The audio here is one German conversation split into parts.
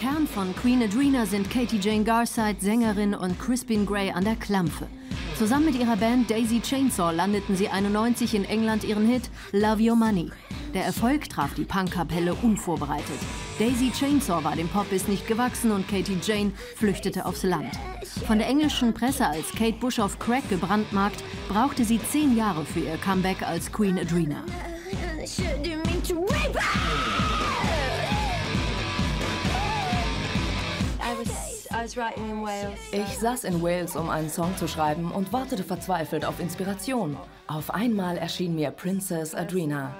Kern von Queen Adreena sind Katie Jane Garside, Sängerin, und Crispin Gray an der Klampfe. Zusammen mit ihrer Band Daisy Chainsaw landeten sie 1991 in England ihren Hit Love Your Money. Der Erfolg traf die Punkkapelle unvorbereitet. Daisy Chainsaw war dem Pop-Biss nicht gewachsen und Katie Jane flüchtete aufs Land. Von der englischen Presse als Kate Bush auf Crack gebrandmarkt, brauchte sie 10 Jahre für ihr Comeback als Queen Adreena. Ich saß in Wales, um einen Song zu schreiben, und wartete verzweifelt auf Inspiration. Auf einmal erschien mir Princess Adreena.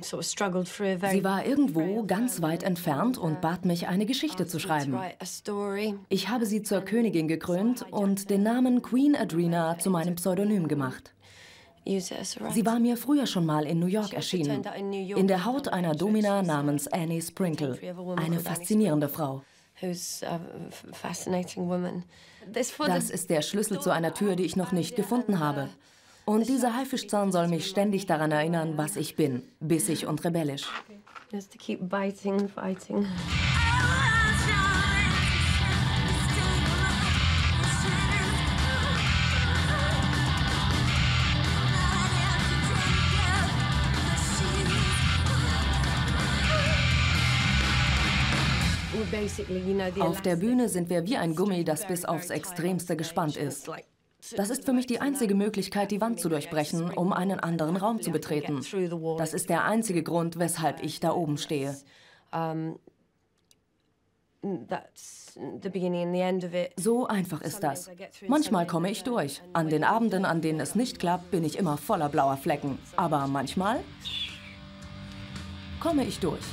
Sie war irgendwo ganz weit entfernt und bat mich, eine Geschichte zu schreiben. Ich habe sie zur Königin gekrönt und den Namen Queen Adreena zu meinem Pseudonym gemacht. Sie war mir früher schon mal in New York erschienen, in der Haut einer Domina namens Annie Sprinkle, eine faszinierende Frau. Das ist der Schlüssel zu einer Tür, die ich noch nicht gefunden habe. Und dieser Haifischzahn soll mich ständig daran erinnern, was ich bin, bissig und rebellisch. Auf der Bühne sind wir wie ein Gummi, das bis aufs Extremste gespannt ist. Das ist für mich die einzige Möglichkeit, die Wand zu durchbrechen, um einen anderen Raum zu betreten. Das ist der einzige Grund, weshalb ich da oben stehe. So einfach ist das. Manchmal komme ich durch. An den Abenden, an denen es nicht klappt, bin ich immer voller blauer Flecken. Aber manchmal komme ich durch.